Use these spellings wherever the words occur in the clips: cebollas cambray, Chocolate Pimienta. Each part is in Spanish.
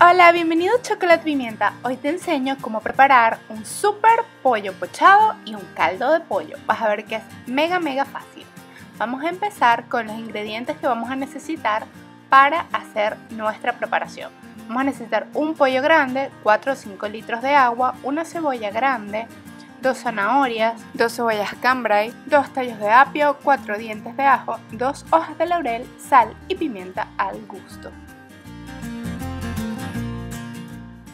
Hola, bienvenido a Chocolate Pimienta. Hoy te enseño cómo preparar un super pollo pochado y un caldo de pollo. Vas a ver que es mega fácil. Vamos a empezar con los ingredientes que vamos a necesitar para hacer nuestra preparación. Vamos a necesitar un pollo grande, 4 o 5 litros de agua, una cebolla grande, 2 zanahorias, 2 cebollas cambray, 2 tallos de apio, 4 dientes de ajo, 2 hojas de laurel, sal y pimienta al gusto.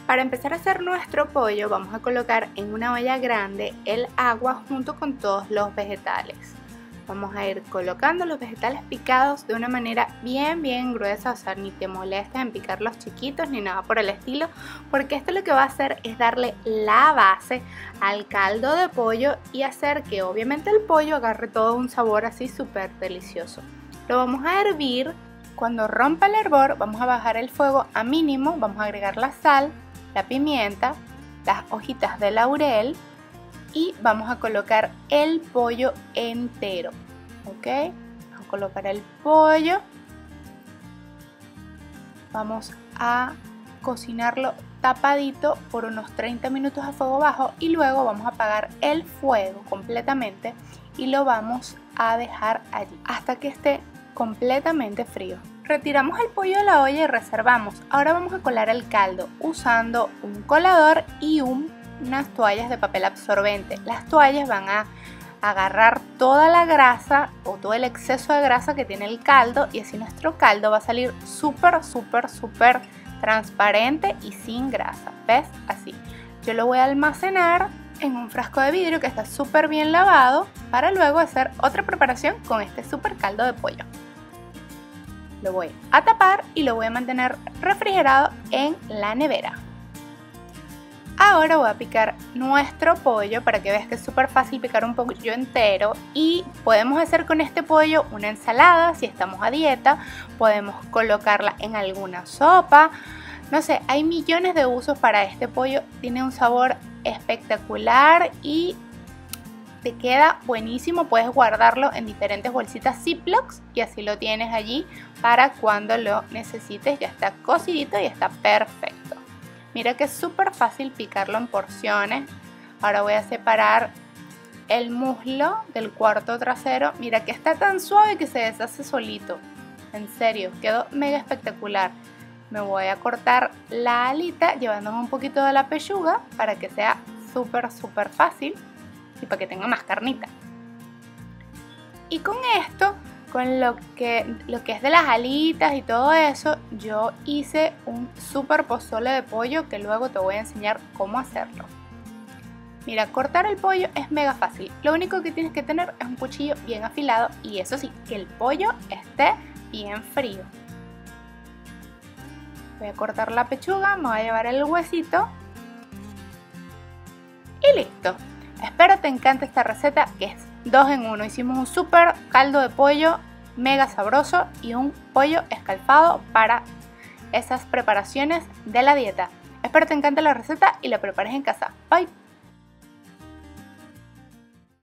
Para empezar a hacer nuestro pollo vamos a colocar en una olla grande el agua junto con todos los vegetales. Vamos a ir colocando los vegetales picados de una manera bien gruesa, o sea, ni te molestes en picarlos chiquitos ni nada por el estilo, porque esto lo que va a hacer es darle la base al caldo de pollo y hacer que obviamente el pollo agarre todo un sabor así súper delicioso. Lo vamos a hervir. Cuando rompa el hervor vamos a bajar el fuego a mínimo, vamos a agregar la sal, la pimienta, las hojitas de laurel y vamos a colocar el pollo entero, ¿ok? Vamos a colocar el pollo, vamos a cocinarlo tapadito por unos 30 minutos a fuego bajo y luego vamos a apagar el fuego completamente y lo vamos a dejar allí hasta que esté completamente frío. Retiramos el pollo de la olla y reservamos. Ahora vamos a colar el caldo usando un colador y unas toallas de papel absorbente. Las toallas van a agarrar toda la grasa o todo el exceso de grasa que tiene el caldo y así nuestro caldo va a salir súper transparente y sin grasa. ¿Ves? Así. Yo lo voy a almacenar en un frasco de vidrio que está súper bien lavado para luego hacer otra preparación con este súper caldo de pollo. Lo voy a tapar y lo voy a mantener refrigerado en la nevera. Ahora voy a picar nuestro pollo para que veas que es súper fácil picar un pollo entero y podemos hacer con este pollo una ensalada si estamos a dieta, podemos colocarla en alguna sopa, no sé, hay millones de usos para este pollo, tiene un sabor espectacular y te queda buenísimo, puedes guardarlo en diferentes bolsitas Ziplocs y así lo tienes allí para cuando lo necesites, ya está cocidito y está perfecto. Mira que es súper fácil picarlo en porciones. Ahora voy a separar el muslo del cuarto trasero, mira que está tan suave que se deshace solito, en serio, quedó mega espectacular. Me voy a cortar la alita llevándome un poquito de la pechuga para que sea súper fácil. Y para que tenga más carnita. Y con esto, con lo que es de las alitas y todo eso, yo hice un súper pozole de pollo que luego te voy a enseñar cómo hacerlo. Mira, cortar el pollo es mega fácil. Lo único que tienes que tener es un cuchillo bien afilado y eso sí, que el pollo esté bien frío. Voy a cortar la pechuga, me voy a llevar el huesito y listo. Espero te encante esta receta que es 2 en 1. Hicimos un súper caldo de pollo mega sabroso y un pollo escalfado para esas preparaciones de la dieta. Espero te encante la receta y la prepares en casa. Bye.